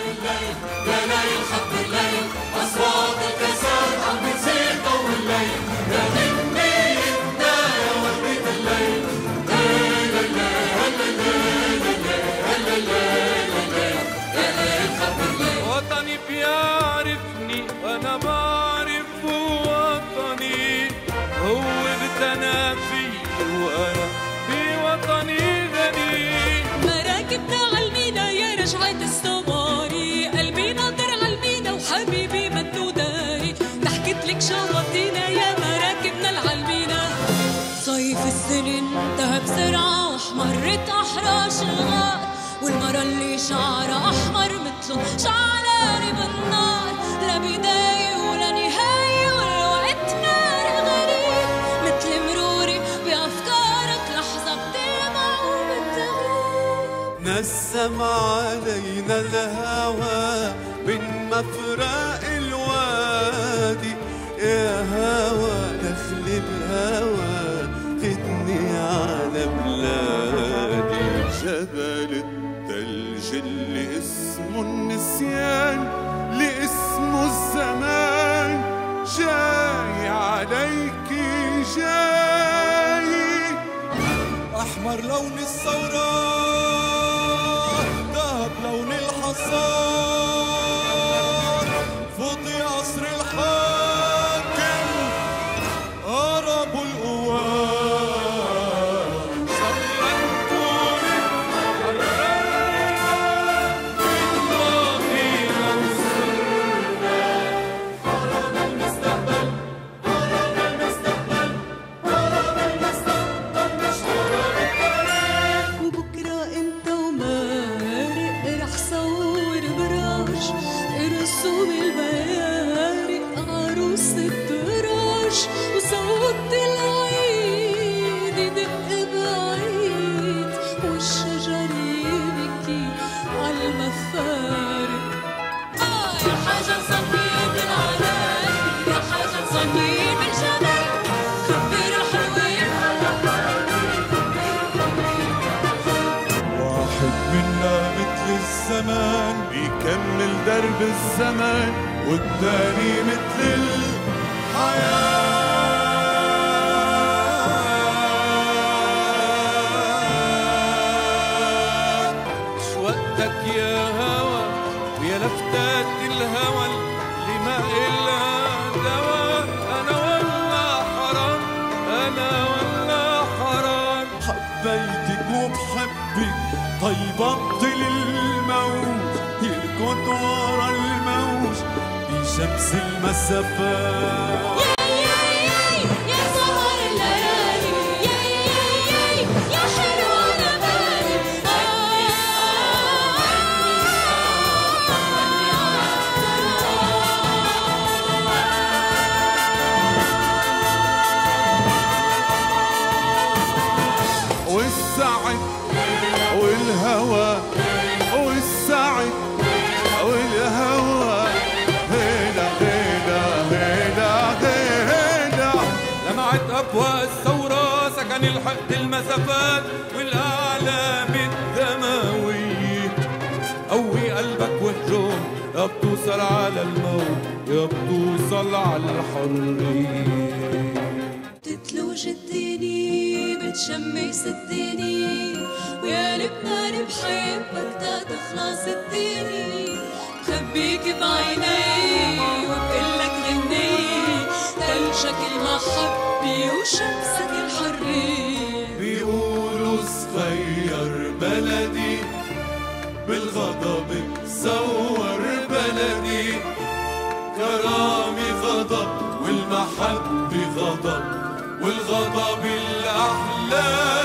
الليل، ليالي خط الليل، أصوات الكاسات عم بتزيد ضو الليل، يا همي إنت يا وردة الليل، ليل الليل الليل الليل الليل ليالي خط الليل. وطني بيعرفني أنا بعرفه، وطني هو بتنا فيه وأنا بوطني غني. مراكبنا على المينا يا رجعة السواري، قلبي ناطر على المينا وحبيبي منو داري، ضحكتلك شوقتينا يا مراكبنا على المينا. صيف السنة انتهى بسرعة وحمرت أحراش الغار، والمرة اللي شعرها أحمر متلو شعراني بالنار، لا بداية ولا نهاية والوقت نار غريب، متل مروري بأفكارك لحظة بتلمع وبتغيب. نسم علينا الهوى من مفرق الوادي، يا هوى دخل الهوى خدني على بلادي. جبل الثلج اللي اسمه النسيان لاسمه الزمان، جاي عليكي جاي، احمر لون الثورة ذهب لون الحصار، فضي عصر الحاكم هرب القوات. بيكمل درب الزمان والتاني مثل الحياة. شوقتك يا هوى ويا لفتات الهوى اللي ما إلها دوا، أنا والله حرام، أنا والله حرام. حبيتك وبحبك طيب أبطل الموت، يلقط ورا الموج بشمس المسافات. والثورة سكن الحق المسافات والأعلام الدموية. قوي قلبك وهجوم يا بتوصل على الموت يا بتوصل على الحرية. بتتلوج الدنيا بتشمس الدنيا، ويا لبنان بحبك تا تخلص الدنيا، بخبيك بعيني وبقلك غنية ثلجك المحب وشمسك الحرية. بيقولوا صغير بلدي بالغضب تصور بلدي، كرامي غضب والمحبة غضب والغضب الأحلى.